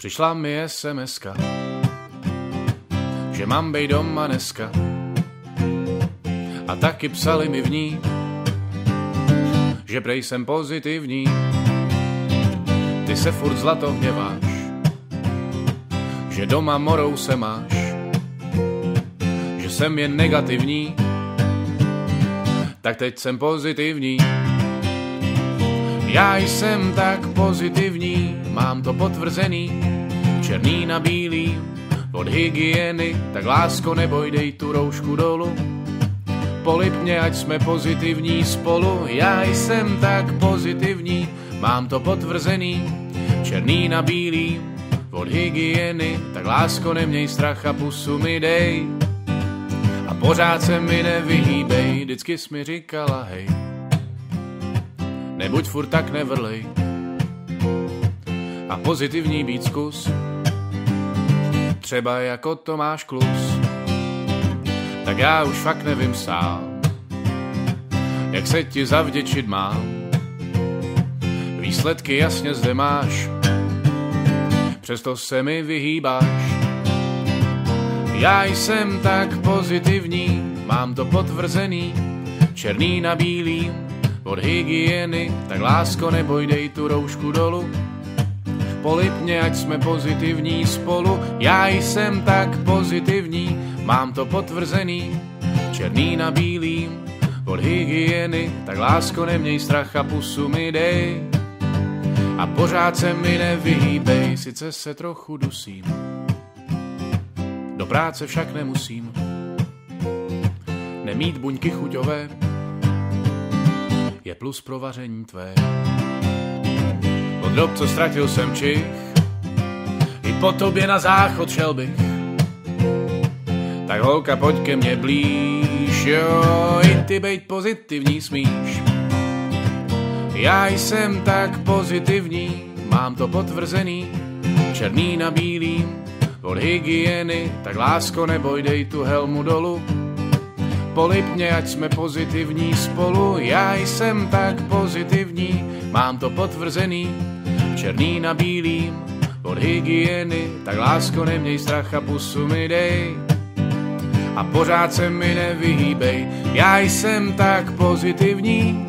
Přišla mi SMS-ka, že mám bej doma dneska, a taky psali mi v ní, že prej jsem pozitivní. Ty se furt zlato hněváš, že doma morou se máš, že jsem jen negativní. Tak teď jsem pozitivní. Já jsem tak pozitivní, mám to potvrzený, černý na bílý, od hygieny. Tak lásko, neboj, dej tu roušku dolů, polib mě, ať jsme pozitivní spolu. Já jsem tak pozitivní, mám to potvrzený, černý na bílý, od hygieny. Tak lásko, neměj strach a pusu mi dej, a pořád se mi nevyhýbej. Vždycky jsi mi říkala hej, nebuď furt tak nevrlej, a pozitivní být zkus, třeba jako Tomáš Klus. Tak já už fakt nevím sám, jak se ti zavděčit mám. Výsledky jasně zde máš, přesto se mi vyhýbáš. Já jsem tak pozitivní, mám to potvrzený, černý na bílý, od hygieny. Tak lásko, neboj, dej tu roušku dolů, polib mě, ať jsme pozitivní spolu. Já jsem tak pozitivní, mám to potvrzený, černý na bílý, od hygieny. Tak lásko, neměj strach a pusu mi dej, a pořád se mi nevyhýbej. Sice se trochu dusím, do práce však nemusím, nemít buňky chuťové je plus pro vaření tvé. Od dob, co ztratil jsem čich, i po tobě na záchod šel bych. Tak holka, pojď ke mně blíž, jo, i ty bejt pozitivní smíš. Já jsem tak pozitivní, mám to potvrzený, černý na bílý, od hygieny. Tak lásko, neboj, dej tu helmu dolů, polib mě, ať jsme pozitivní spolu. Já jsem tak pozitivní, mám to potvrzený, černý na bílý, od hygieny. Tak lásko, neměj strach a pusu mi dej, a pořád se mi nevyhýbej. Já jsem tak pozitivní,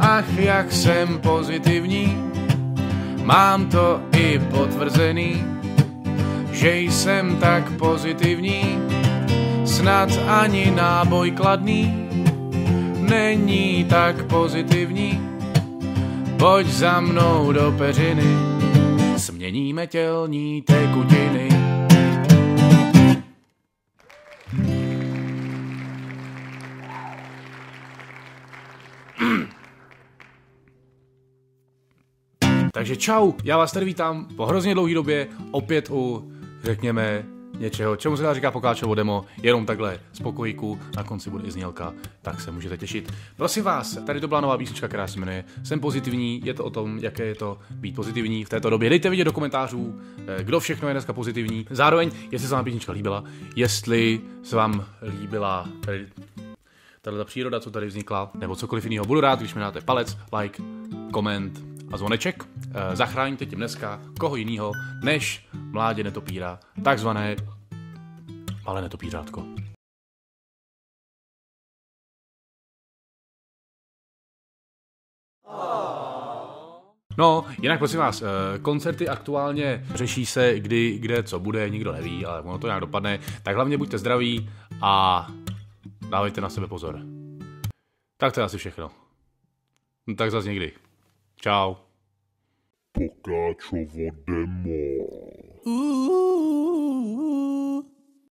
ach, jak jsem pozitivní, mám to i potvrzený, že jsem tak pozitivní, snad ani náboj kladný není tak pozitivní. Pojď za mnou do peřiny, změníme tělní tekutiny. Takže čau, já vás tady vítám po hrozně dlouhý době opět u, řekněme, něčeho, čemu se dá říká Pokáčovo demo, jenom takhle z pokojíku, na konci bude i znělka, tak se můžete těšit. Prosím vás, tady to byla nová písnička, která se jmenuje Jsem pozitivní, je to o tom, jaké je to být pozitivní v této době. Dejte vidět do komentářů, kdo všechno je dneska pozitivní, zároveň, jestli se vám písnička líbila, jestli se vám líbila tato příroda, co tady vznikla, nebo cokoliv jiného. Budu rád, když mi dáte palec, like, koment a zvoneček. Zachráníte tím dneska koho jiného než mládě netopíra, takzvané malé netopírátko. No, jinak prosím vás, koncerty aktuálně řeší se, kdy, kde, co bude, nikdo neví, ale ono to nějak dopadne. Tak hlavně buďte zdraví a dávejte na sebe pozor. Tak to je asi všechno. No, tak zase někdy. Čau. Pokáčovo demo.